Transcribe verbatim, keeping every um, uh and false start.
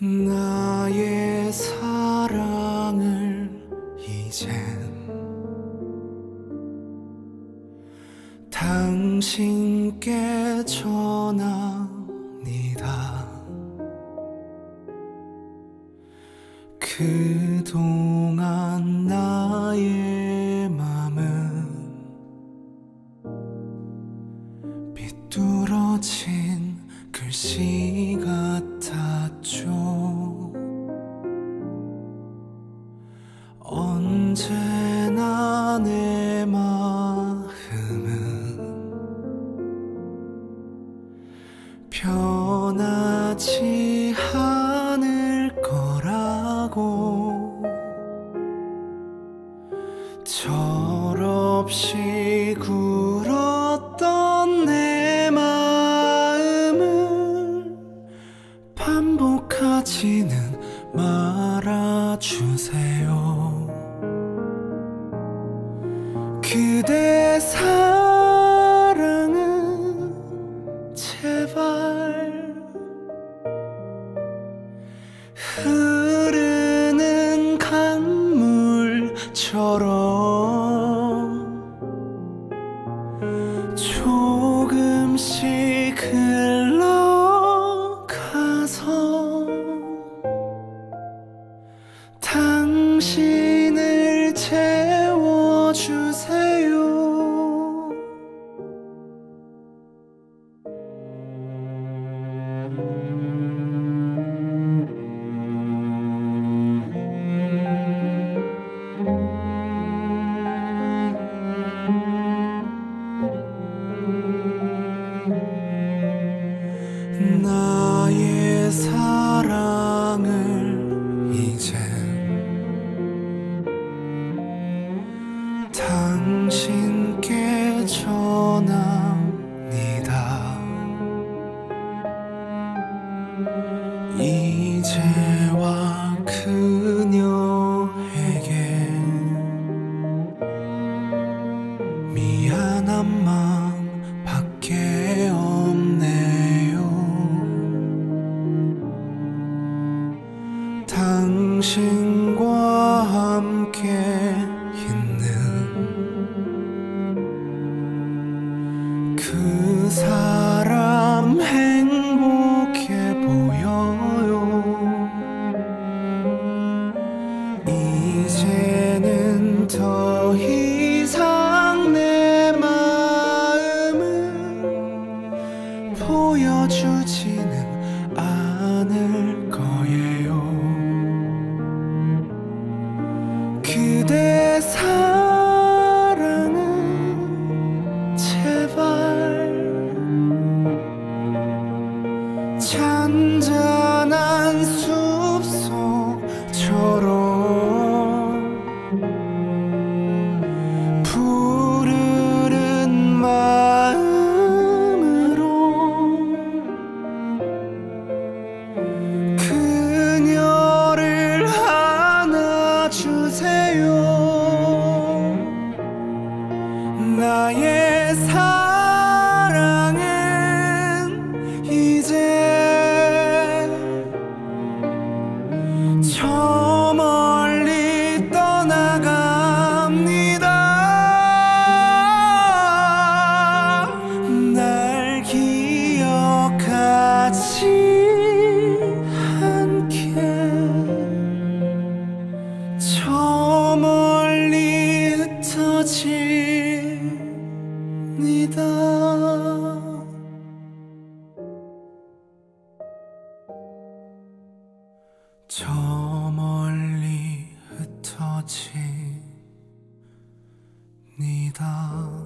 나의 사랑을 이젠 당신께 전합니다. 그동안 나의 맘은 비뚤어진 글씨 같았죠. 언제나 내 마음은 변하지 않을 거라고, 철없이 굴었던 내 마음을 반복하지는 말아주세요. 그대 사랑은 제발 흐르는 강물처럼 조금씩 흘러가서 당신을 채워주세요. 나의 사랑을 이젠 당신께 전합니다. 이제와 그녀에게 미안한 마음 밖에 없네. 당신과 함께 있는 그 사람 행복해 보여요. 이제는 더 이상 내 마음을 보여주지는 않을 거예요. 그대 사랑은 제발 잔잔한 숲소처럼 푸르른 마음으로 그녀를 안아주세요. 나의 사랑은 이제 저 멀리 떠나갑니다. 날 기억하지 않게 저 멀리 흩어지 니다. 저 멀리 흩어집니다.